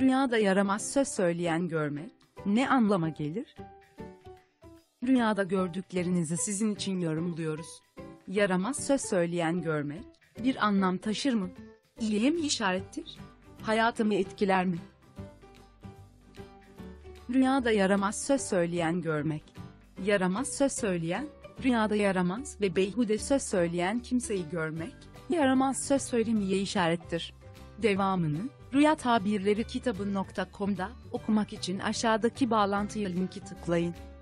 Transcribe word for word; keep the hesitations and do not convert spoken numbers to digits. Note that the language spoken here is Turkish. Rüyada yaramaz söz söyleyen görmek ne anlama gelir? Rüyada gördüklerinizi sizin için yorumluyoruz. Yaramaz söz söyleyen görmek bir anlam taşır mı? İyiye mi işarettir? Hayatımı etkiler mi? Rüyada yaramaz söz söyleyen görmek. Yaramaz söz söyleyen, rüyada yaramaz ve beyhude söz söyleyen kimseyi görmek, yaramaz söz söylemeye işarettir. Devamını, Rüya Tabirleri kitabı nokta com'da okumak için aşağıdaki bağlantıya linki tıklayın.